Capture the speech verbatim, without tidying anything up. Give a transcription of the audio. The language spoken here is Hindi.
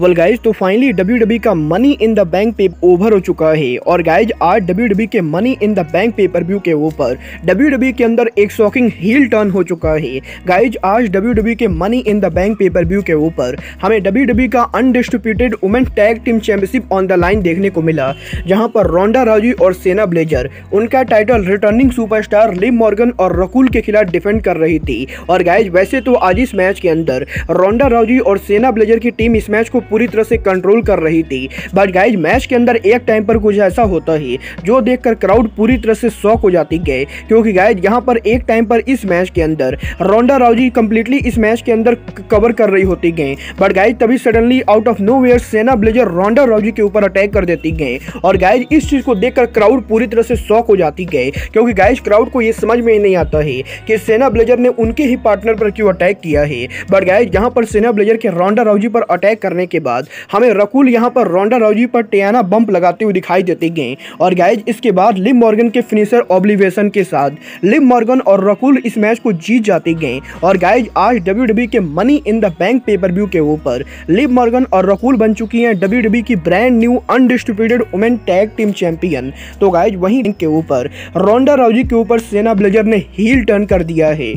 वेल गाइज तो फाइनली डब्ल्यू डब्ल्यू का मनी इन द बैंक पे ओवर हो चुका है और गाइज आज डब्ल्यू डब्ल्यू के money in the bank pay per view के ऊपर डब्ल्यू डब्ल्यू के अंदर एक शॉकिंग हील टर्न हो चुका है। गाइज आज डब्ल्यू डब्ल्यू के money in the bank pay per view के ऊपर हमें डब्ल्यू डब्ल्यू का undisputed women tag team championship on the line देखने को मिला, जहाँ पर रोंडा राउजी और शैना ब्लेजर उनका title returning superstar Liv Morgan और रकुल के खिलाफ डिफेंड कर रही थी। और गाइज वैसे तो आज इस मैच के अंदर रोंडा राउजी और शैना ब्लेजर की टीम इस मैच को पूरी तरह से कंट्रोल कर रही थी, बट गाइज मैच के अंदर एक टाइम पर कुछ ऐसा होता है जो देखकर क्राउड पूरी तरह से शॉक हो जाती गए, क्योंकि गाइज यहां पर एक टाइम पर इस मैच के अंदर रोंडा राउजी कंप्लीटली इस मैच के अंदर कवर कर रही होती गई, बट गाइज तभी suddenly out of nowhere Shayna Baszler Ronda Rousey के ऊपर अटैक कर देती गई और गाइज इस चीज को देखकर क्राउड पूरी तरह से शॉक हो जाती गए, क्योंकि गाइज क्राउड को यह समझ में नहीं आता है कि शैना ब्लेजर ने उनके ही पार्टनर पर क्यों अटैक किया है। बट गाइज यहां पर शैना ब्लेजर के रोंडा राउजी पर अटैक करने के बाद हमें रकुल यहां पर रोंडा राउजी पर टियाना बम्प लगाते हुए दिखाई देती गई और गाइज इसके बाद लिव मॉर्गन के फिनिशर ऑब्लिटरेशन के साथ लिव मॉर्गन और रकुल इस मैच को जीत जाती गई। और गाइज आज डब्ल्यूडब्ल्यूई के money in the bank pay per view के ऊपर लिव मॉर्गन और रकुल बन चुकी हैं डब्ल्यूडब्ल्यूई की brand new undisputed women tag team champion. तो गाइज वहीं के ऊपर रोंडा राउजी के ऊपर शैना ब्लेजर ने हील टर्न कर दिया है।